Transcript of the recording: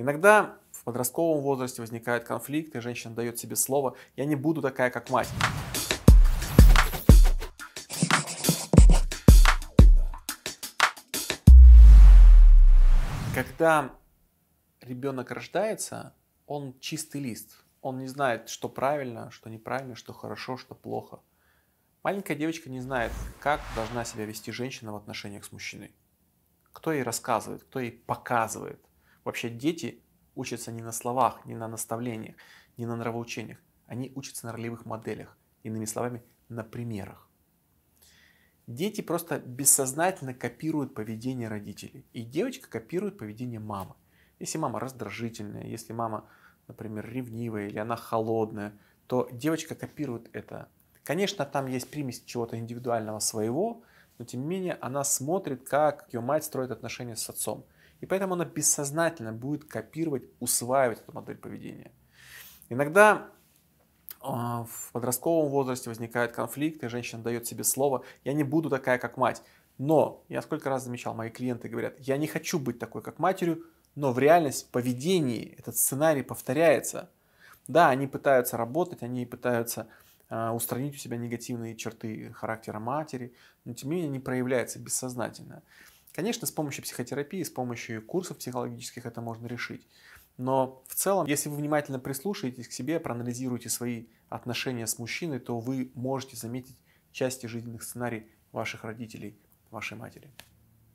Иногда в подростковом возрасте возникают конфликты, женщина дает себе слово «я не буду такая, как мать». Когда ребенок рождается, он чистый лист. Он не знает, что правильно, что неправильно, что хорошо, что плохо. Маленькая девочка не знает, как должна себя вести женщина в отношениях с мужчиной. Кто ей рассказывает, кто ей показывает. Вообще дети учатся не на словах, не на наставлениях, не на нравоучениях. Они учатся на ролевых моделях, иными словами, на примерах. Дети просто бессознательно копируют поведение родителей. И девочка копирует поведение мамы. Если мама раздражительная, если мама, например, ревнивая или она холодная, то девочка копирует это. Конечно, там есть примесь чего-то индивидуального своего, но тем не менее она смотрит, как ее мать строит отношения с отцом. И поэтому она бессознательно будет копировать, усваивать эту модель поведения. Иногда в подростковом возрасте возникают конфликты, женщина дает себе слово «я не буду такая, как мать». Но, я сколько раз замечал, мои клиенты говорят «я не хочу быть такой, как матерью», но в реальности, в поведении этот сценарий повторяется. Да, они пытаются работать, они пытаются устранить у себя негативные черты характера матери, но тем не менее они проявляются бессознательно. Конечно, с помощью психотерапии, с помощью курсов психологических это можно решить. Но в целом, если вы внимательно прислушаетесь к себе, проанализируете свои отношения с мужчиной, то вы можете заметить части жизненных сценариев ваших родителей, вашей матери.